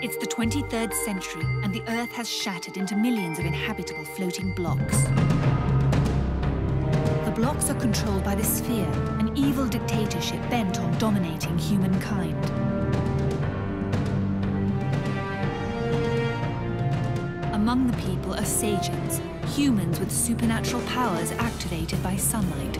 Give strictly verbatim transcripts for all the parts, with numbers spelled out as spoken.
It's the twenty-third century, and the Earth has shattered into millions of inhabitable floating blocks. The blocks are controlled by the Sphere, an evil dictatorship bent on dominating humankind. Among the people are Seijins, humans with supernatural powers activated by sunlight.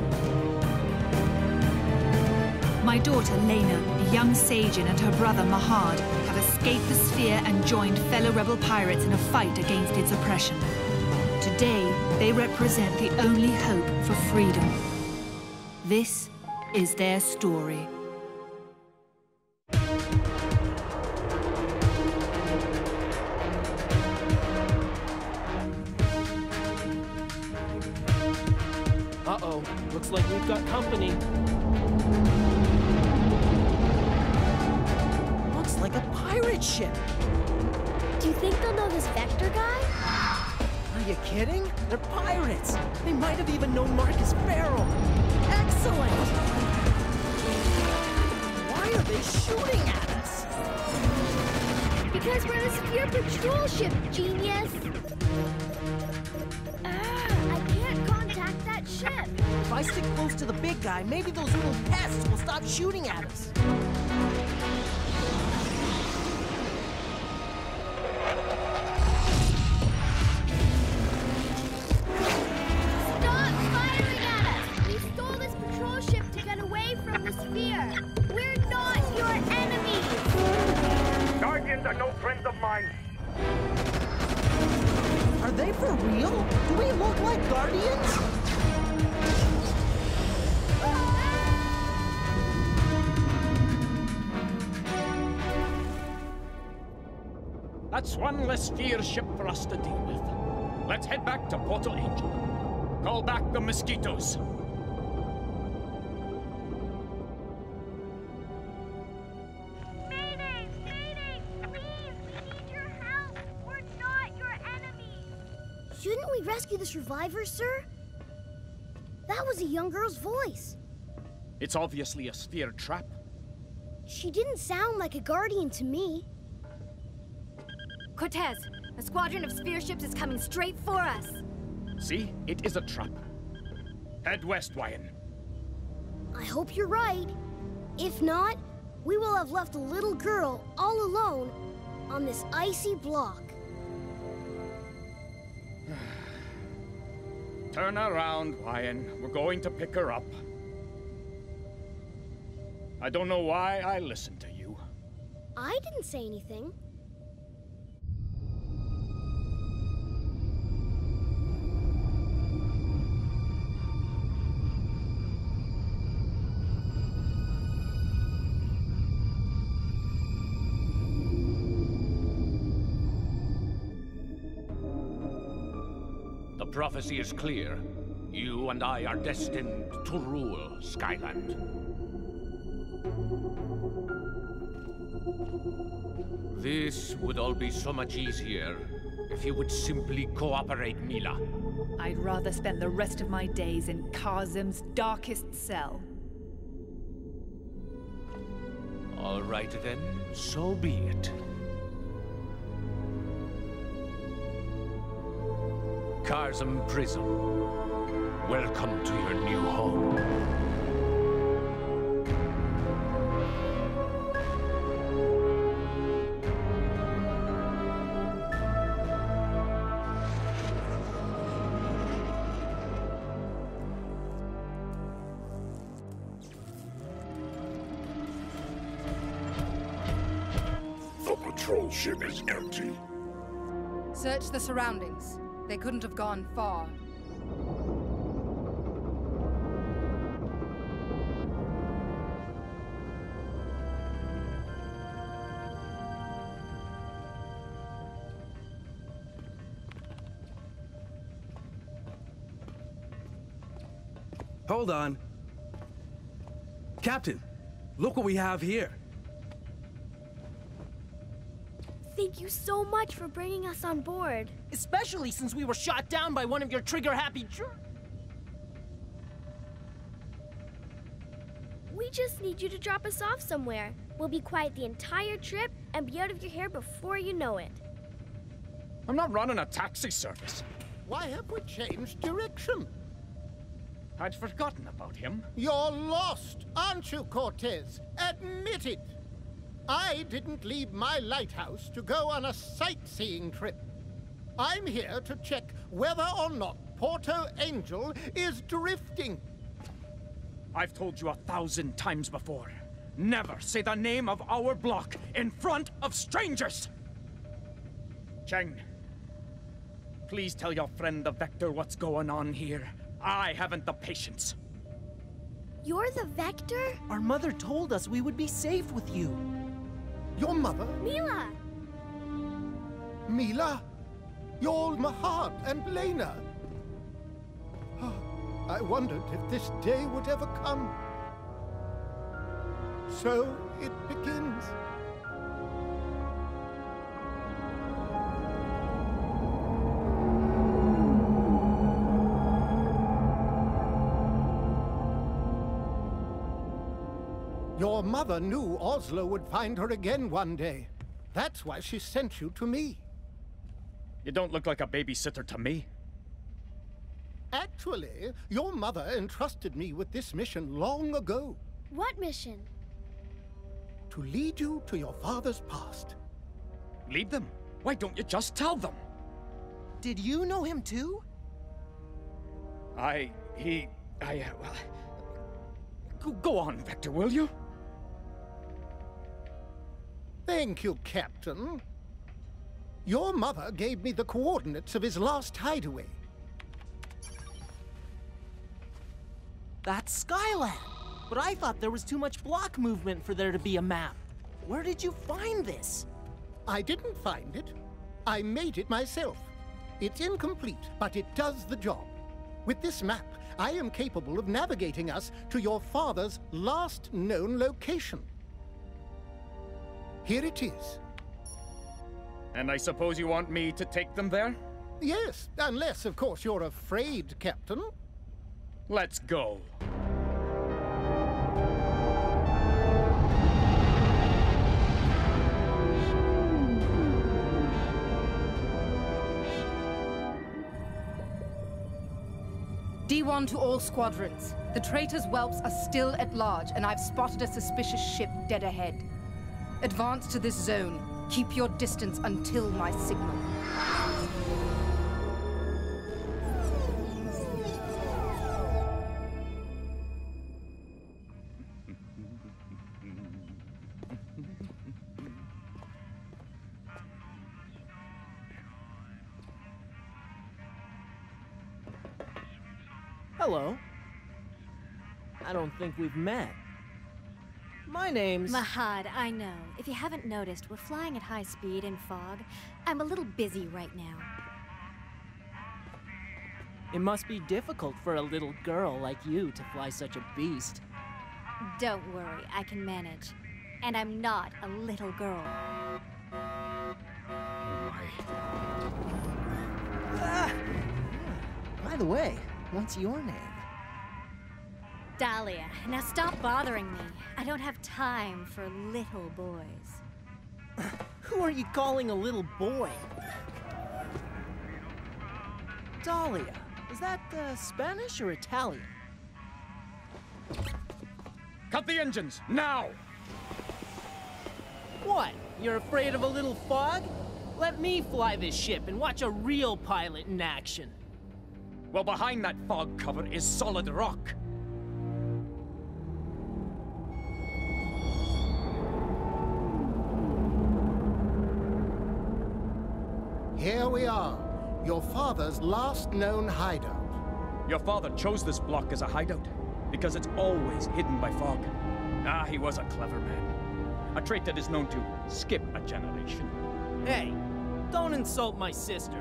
My daughter, Lena, a young Seijin, and her brother, Mahad, have escaped the Sphere and joined fellow rebel pirates in a fight against its oppression. Today, they represent the only hope for freedom. This is their story. Looks like we've got company. Looks like a pirate ship. Do you think they'll know this Vector guy? Are you kidding? They're pirates. They might have even known Marcus Farrell. Excellent! Why are they shooting at us? Because we're a Sphere patrol ship, genius. Ship. If I stick close to the big guy, maybe those little pests will stop shooting at us. Stop firing at us! We stole this patrol ship to get away from the Sphere. We're not your enemies! Guardians are no friends of mine. Are they for real? Do we look like Guardians? That's one less Sphere ship for us to deal with. Let's head back to Puerto Angel. Call back the mosquitoes. Mayday! Mayday! Please! We need your help! We're not your enemies! Shouldn't we rescue the survivors, sir? That was a young girl's voice. It's obviously a Sphere trap. She didn't sound like a Guardian to me. Cortez, a squadron of Sphere ships is coming straight for us. See? It is a trap. Head west, Wyan. I hope you're right. If not, we will have left a little girl all alone on this icy block. Turn around, Wyan. We're going to pick her up. I don't know why I listened to you. I didn't say anything. The prophecy is clear. You and I are destined to rule Skyland. This would all be so much easier if you would simply cooperate, Mila. I'd rather spend the rest of my days in Kharzem's darkest cell. All right then, so be it. Kharzem Prison, welcome to your new home. The patrol ship is empty. Search the surroundings. They couldn't have gone far. Hold on. Captain, look what we have here. Thank you so much for bringing us on board. Especially since we were shot down by one of your trigger-happy dr- We We just need you to drop us off somewhere. We'll be quiet the entire trip and be out of your hair before you know it. I'm not running a taxi service. Why have we changed direction? I'd forgotten about him. You're lost, aren't you, Cortez? Admit it. I didn't leave my lighthouse to go on a sightseeing trip. I'm here to check whether or not Puerto Angel is drifting. I've told you a thousand times before. Never say the name of our block in front of strangers! Cheng, please tell your friend the Vector what's going on here. I haven't the patience. You're the Vector? Our mother told us we would be safe with you. Your mother? Mila! Mila? You're Mahad and Lena. I wondered if this day would ever come. So it begins. Your mother knew Oslo would find her again one day. That's why she sent you to me. You don't look like a babysitter to me. Actually, your mother entrusted me with this mission long ago. What mission? To lead you to your father's past. Lead them? Why don't you just tell them? Did you know him too? I... he... I... Uh, well... Go, go on, Vector, will you? Thank you, Captain. Your mother gave me the coordinates of his last hideaway. That's Skyland! But I thought there was too much block movement for there to be a map. Where did you find this? I didn't find it. I made it myself. It's incomplete, but it does the job. With this map, I am capable of navigating us to your father's last known location. Here it is. And I suppose you want me to take them there? Yes, unless, of course, you're afraid, Captain. Let's go. D one to all squadrons. The traitors' whelps are still at large, and I've spotted a suspicious ship dead ahead. Advance to this zone. Keep your distance until my signal. Hello. I don't think we've met. My name's... Mahad, I know. If you haven't noticed, we're flying at high speed in fog. I'm a little busy right now. It must be difficult for a little girl like you to fly such a beast. Don't worry, I can manage. And I'm not a little girl. Ah! By the way, what's your name? Dahlia, now stop bothering me. I don't have time for little boys. Who are you calling a little boy? Dahlia, is that uh, Spanish or Italian? Cut the engines, now! What? You're afraid of a little fog? Let me fly this ship and watch a real pilot in action. Well, behind that fog cover is solid rock. Here we are, your father's last known hideout. Your father chose this block as a hideout because it's always hidden by fog. Ah, he was a clever man. A trait that is known to skip a generation. Hey, don't insult my sister.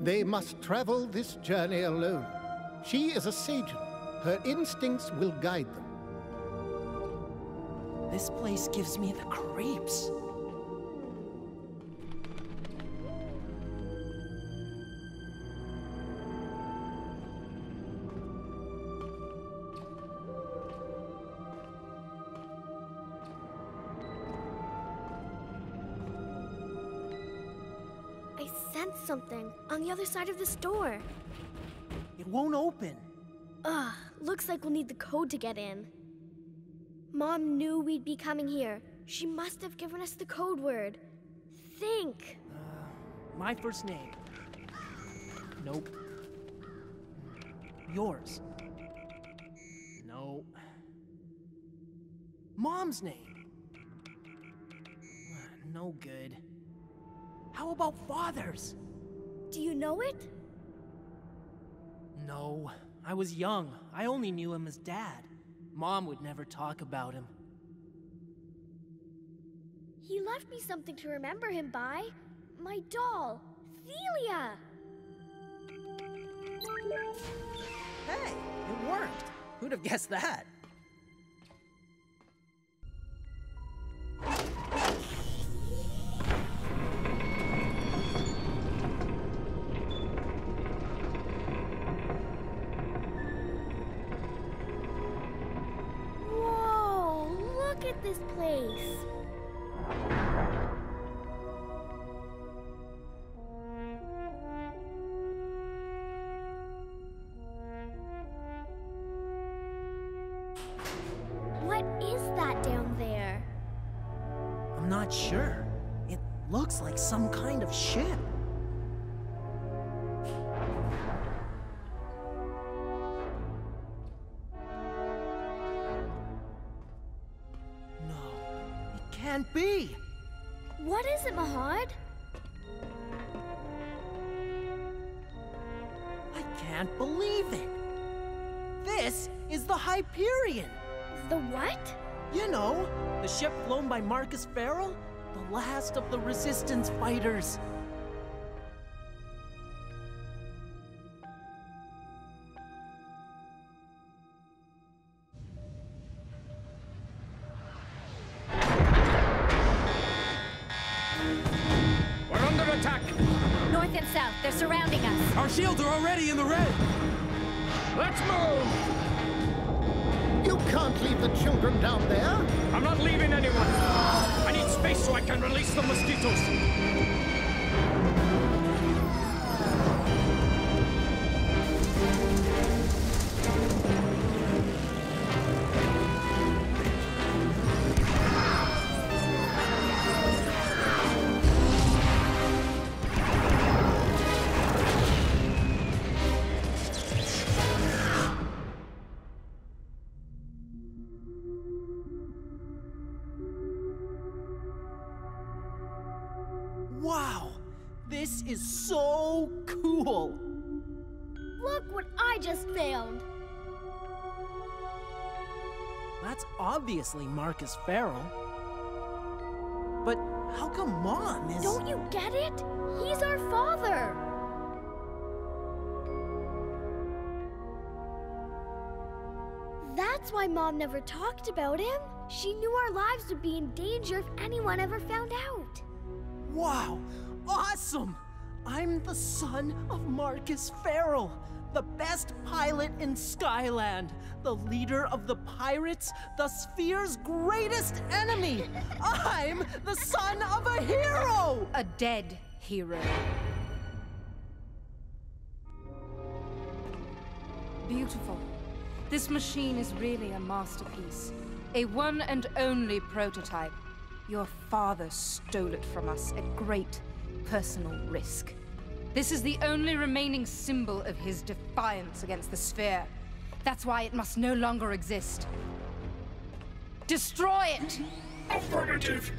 They must travel this journey alone. She is a Seijin. Her instincts will guide them. This place gives me the creeps. sense something on the other side of this door. It won't open. Ugh, looks like we'll need the code to get in. Mom knew we'd be coming here. She must have given us the code word. Think. Uh, my first name. Nope. Yours. No. Mom's name. No good. How about father's? Do you know it? No. I was young. I only knew him as Dad. Mom would never talk about him. He left me something to remember him by. My doll, Thelia! Hey, it worked. Who'd have guessed that? Whoa, look at this place. What is it, Mahad? I can't believe it! This is the Hyperion! The what? You know, the ship flown by Marcus Farrell, the last of the Resistance fighters. Obviously Marcus Farrell. But how come Mom is... Don't you get it? He's our father! That's why Mom never talked about him. She knew our lives would be in danger if anyone ever found out. Wow! Awesome! I'm the son of Marcus Farrell, the best pilot in Skyland, the leader of the pirates, the Sphere's greatest enemy. I'm the son of a hero! A dead hero. Beautiful. This machine is really a masterpiece. A one and only prototype. Your father stole it from us at great personal risk. This is the only remaining symbol of his defiance against the Sphere. That's why it must no longer exist. Destroy it! Affirmative!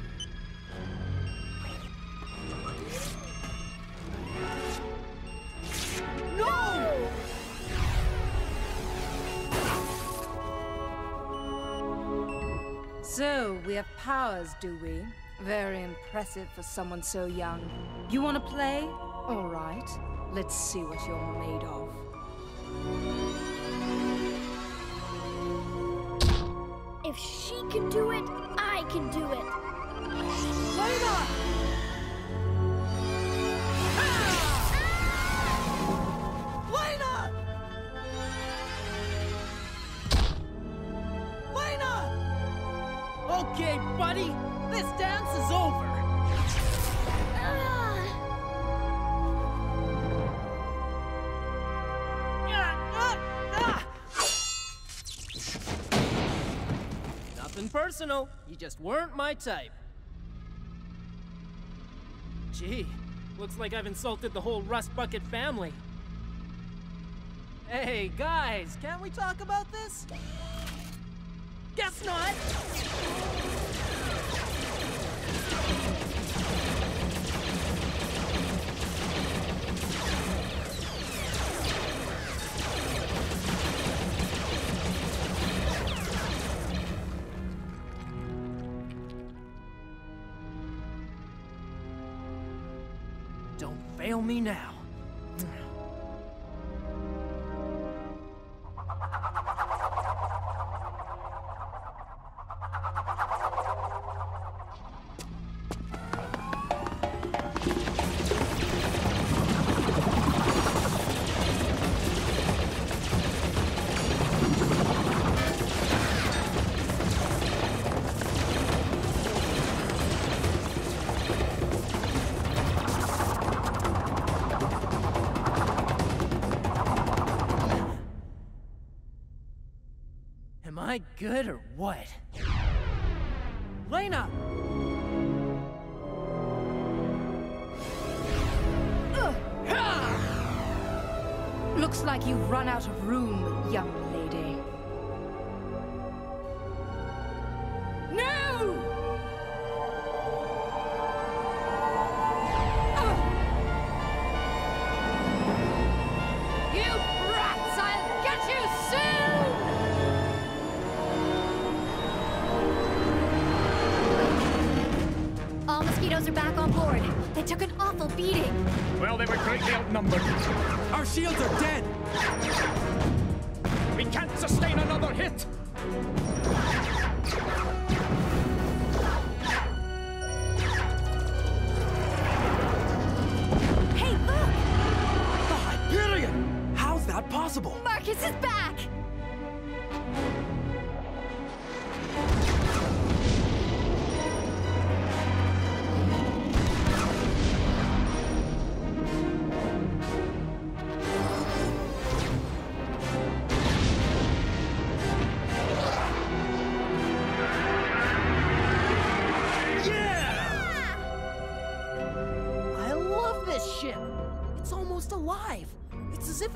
No! So, we have powers, do we? Very impressive for someone so young. You want to play? All right, let's see what you're made of. If she can do it, I can do it. Lena! Ah! Ah! Lena! Lena! Okay, buddy, this dance is over. Ah! personal. You just weren't my type. Gee, looks like I've insulted the whole Rust Bucket family. Hey, guys, can't we talk about this? Guess not! Don't fail me now. Am I good or what? Lena! Uh, Looks like you've run out of room, young lady. No! Uh. You brats! I'll get you soon! All mosquitoes are back on board. They took an awful beating. Well, they were greatly outnumbered. Our shields are dead. We can't sustain another hit. Hey, look! The Hyperion! How's that possible? Marcus is back!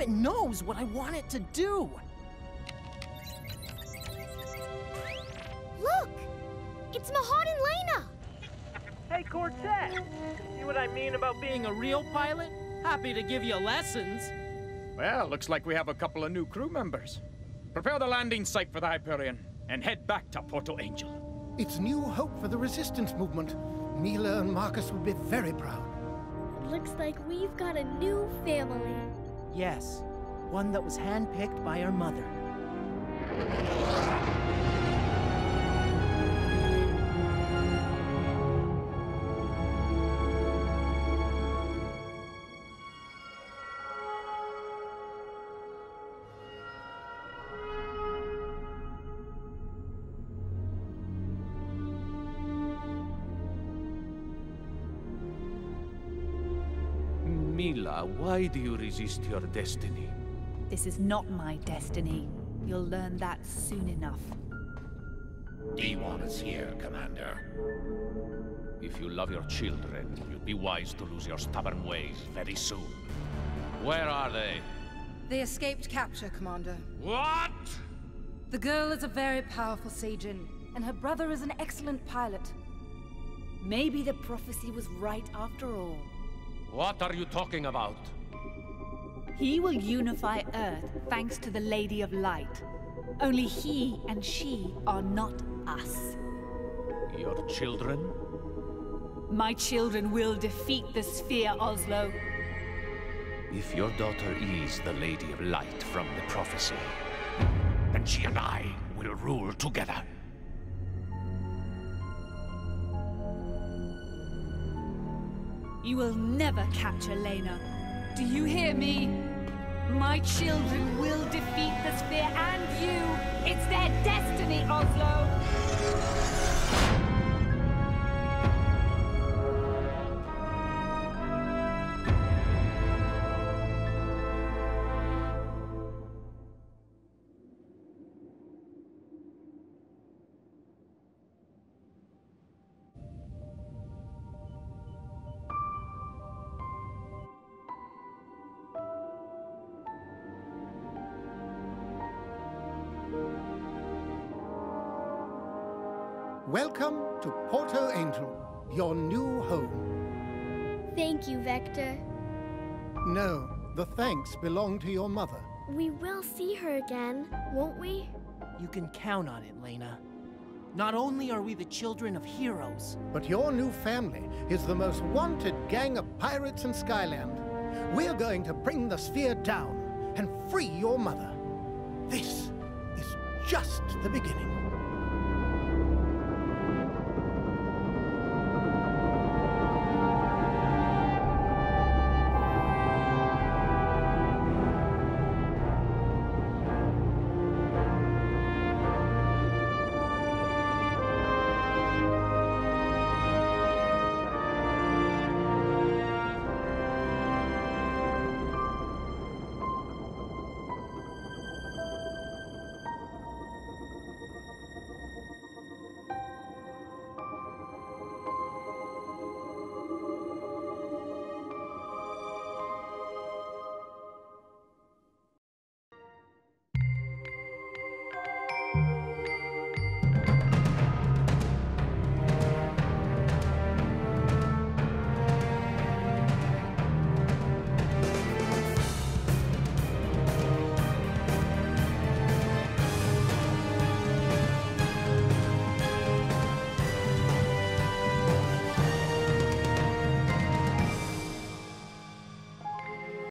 It knows what I want it to do. Look! It's Mahad and Lena! Hey, Cortez! See what I mean about being a real pilot? Happy to give you lessons. Well, looks like we have a couple of new crew members. Prepare the landing site for the Hyperion and head back to Puerto Angel. It's new hope for the resistance movement. Mila and Marcus would be very proud. It looks like we've got a new family. Yes, one that was handpicked by our mother. Mila, why do you resist your destiny? This is not my destiny. You'll learn that soon enough. D one is here, Commander. If you love your children, you'd be wise to lose your stubborn ways very soon. Where are they? They escaped capture, Commander. What?! The girl is a very powerful Seijin, and her brother is an excellent pilot. Maybe the prophecy was right after all. What are you talking about? He will unify Earth thanks to the Lady of Light. Only he and she are not us. Your children? My children will defeat the Sphere, Oslo. If your daughter is the Lady of Light from the prophecy, then she and I will rule together. You will never capture Lena. Do you hear me? My children will defeat the Sphere and you! It's their destiny, Oslo! Welcome to Puerto Angel, your new home. Thank you, Vector. No, the thanks belong to your mother. We will see her again, won't we? You can count on it, Lena. Not only are we the children of heroes, but your new family is the most wanted gang of pirates in Skyland. We're going to bring the Sphere down and free your mother. This is just the beginning.